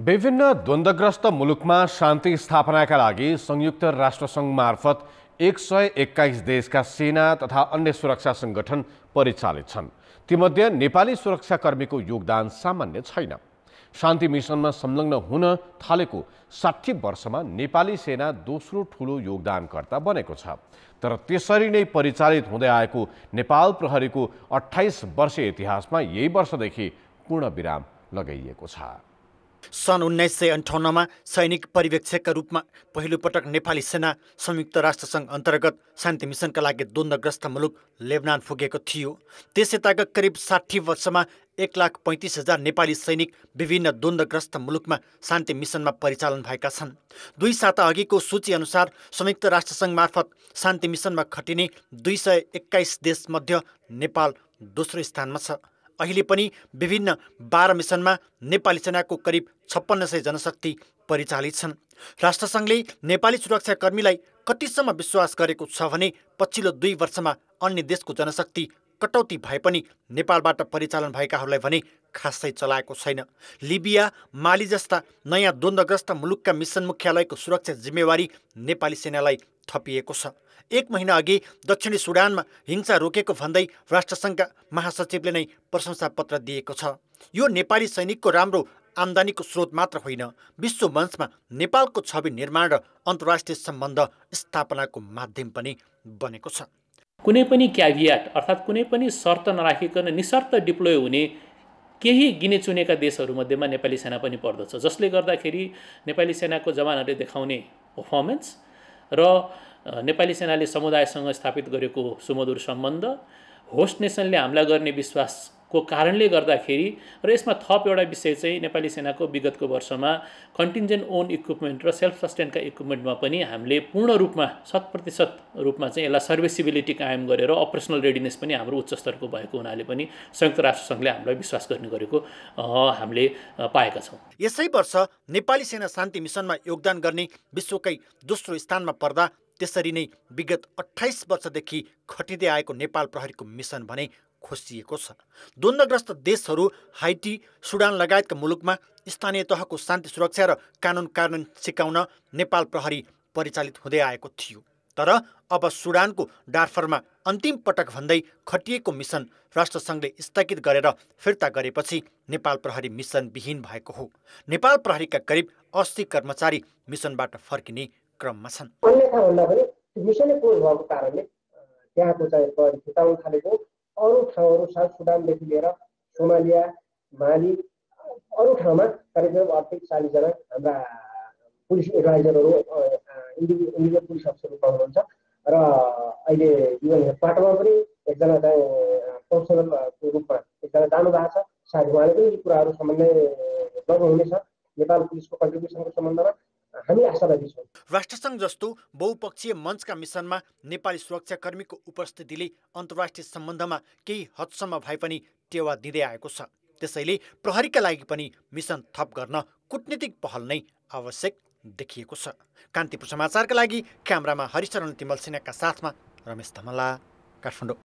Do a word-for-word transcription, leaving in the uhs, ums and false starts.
विभिन्न द्वन्द्वग्रस्त मुलुकमा शान्ति स्थापनाका लागि संयुक्त राष्ट्रसङ्घ मार्फत एक सय एक्काइस देशका सेना तथा अन्य सुरक्षा संगठन परिचालित छन्। तीमध्ये नेपाली सुरक्षाकर्मीको योगदान सामान्य छैन। शान्ति मिशनमा संलग्न हुन थालेको साठी वर्षमा नेपाली सेना दोस्रो ठूलो योगदानकर्ता बनेको छ। तर त्यसरी नै परिचालित हुँदै आएको नेपाल प्रहरीको अट्ठाइस वर्षे इतिहासमा यही वर्षदेखि पूर्णविराम लगाइएको छ। सन् उन्नाइस सय अन्ठाउन्नमा सैनिक पर्यवेक्षकका रूपमा पहिलो पटक नेपाली सेना संयुक्त राष्ट्रसङ्घ अन्तर्गत शान्ति मिसनका लागि द्वन्द्वग्रस्त मुलुक लेबनान पुगेको थियो। त्यस यताका करिब साठी वर्षमा एक लाख पैंतीस हजार नेपाली सैनिक विभिन्न द्वन्द्वग्रस्त मुलुकमा शान्ति मिसनमा परिचालन भएका छन्। दुई साता अघिको सूची अनुसार संयुक्त राष्ट्रसङ्घ मार्फत शान्ति मिसनमा खटिने दुई सय एक्काइस देशमध्ये नेपाल दोस्रो स्थानमा छ। अहिले पनि विभिन्न बाह्र मिसनमा नेपाली सेनाको करिब छप्पन्न सय जनशक्ति परिचालित छन्। राष्ट्रसङ्घले नेपाली सुरक्षाकर्मीलाई कतिसम्म विश्वास गरेको छ भने पछिल्लो दुई वर्षमा अन्य देशको जनशक्ति कटौती भए पनि नेपालबाट परिचालन भएकाहरूलाई भने खासै चलाएको छैन। लिबिया, माली जस्ता नयाँ द्वन्द्वग्रस्त मुलुकका मिसन मुख्यालयको सुरक्षा जिम्मेवारी नेपाली सेनालाई थपिएको छ। एक महिना अघि दक्षिणी सुडानमा हिंसा रोकेको भन्दै राष्ट्रसङ्घका महासचिवले नै प्रशंसा पत्र दिएको छ। यो नेपाली सैनिकको राम्रो आम्दानीको स्रोत मात्र होइन, विश्व मञ्चमा नेपालको छवि निर्माण र अन्तर्राष्ट्रिय सम्बन्ध स्थापनाको माध्यम पनि बनेको छ। कुनै पनि क्याभियाट अर्थात् कुनै पनि शर्त नराखिकन निशर्त डिप्लोय हुने केही गिनेचुनेका देशहरूमध्येमा नेपाली सेना पनि पर्दछ, जसले गर्दाखेरि नेपाली सेनाको जवानहरूले देखाउने पर्फर्मेन्स र नेपाली सेनाले समुदायसँग स्थापित गरेको सुमधुर सम्बन्ध, होस्ट नेसनले हमला गर्ने विश्वासको कारणले गर्दाखेरि र यसमा थप एउटा विषय चाहिँ नेपाली सेनाको विगतको वर्षमा कन्टिन्जेन्ट ओन इक्विपमेन्ट र सेल्फ सस्टेनका इक्विपमेन्टमा पनि हामीले पूर्ण रूपमा शत प्रतिशत रूपमा चाहिँ यसलाई सर्भिसिबिलिटी कायम गरेर अपरेसनल रेडिनेस पनि हाम्रो उच्च स्तरको भएको हुनाले पनि संयुक्त राष्ट्रसङ्घले हामीलाई विश्वास गर्ने गरेको हामीले पाएका छौँ। यसै वर्ष नेपाली सेना शान्ति मिसनमा योगदान गर्ने विश्वकै दोस्रो स्थानमा पर्दा त्यसरी नै विगत अट्ठाइस वर्षदेखि खटिँदै आएको नेपाल प्रहरीको मिसन भने खोसिएको छ। द्वन्द्वग्रस्त देशहरू हाइटी, सुडान लगायतका मुलुकमा स्थानीय तहको शान्ति सुरक्षा र कानुन कार्यान्वयन सिकाउन नेपाल प्रहरी परिचालित हुँदै आएको थियो। तर अब सुडानको डार्फरमा अन्तिम पटक भन्दै खटिएको मिसन राष्ट्रसङ्घले स्थगित गरेर फिर्ता गरेपछि नेपाल प्रहरी मिसन विहीन भएको हो। नेपाल प्रहरीका करिब अस्सी कर्मचारी मिसनबाट फर्किने क्रममा छन्। अन्य ठाउँभन्दा पनि मिसनले क्लोज भएको कारणले त्यहाँको चाहिँ प्रहरी छुटाउन थालेको अरू ठाउँहरू साउथ सुडानदेखि लिएर सोमालिया, माली अरू ठाउँमा करिब अडतिस चालिस जना हाम्रा पुलिस एडभाइजरहरू इन्डिभिजुअल पुलिस अफिसरहरू पाउनुहुन्छ र अहिले युएन हेडक्वार्टरमा पनि एकजना चाहिँ प्रोफेसनलको रूपमा एकजना जानुभएको छ। सायद उहाँले पनि यी कुराहरू सम्बन्धै गर्नुहुनेछ। नेपाल पुलिसको कन्ट्रिब्युसनको सम्बन्धमा राष्ट्रसङ्घ जस्तो बहुपक्षीय मञ्चका मिसनमा नेपाली सुरक्षाकर्मीको उपस्थितिले अन्तर्राष्ट्रिय सम्बन्धमा केही हदसम्म भए पनि टेवा दिँदै आएको छ। त्यसैले प्रहरीका लागि पनि मिसन थप गर्न कूटनीतिक पहल नै आवश्यक देखिएको छ। कान्तिपुर समाचारका लागि क्यामेरामा हरिशरण तिमल सिन्हाका साथमा रमेश धमला, काठमाडौँ।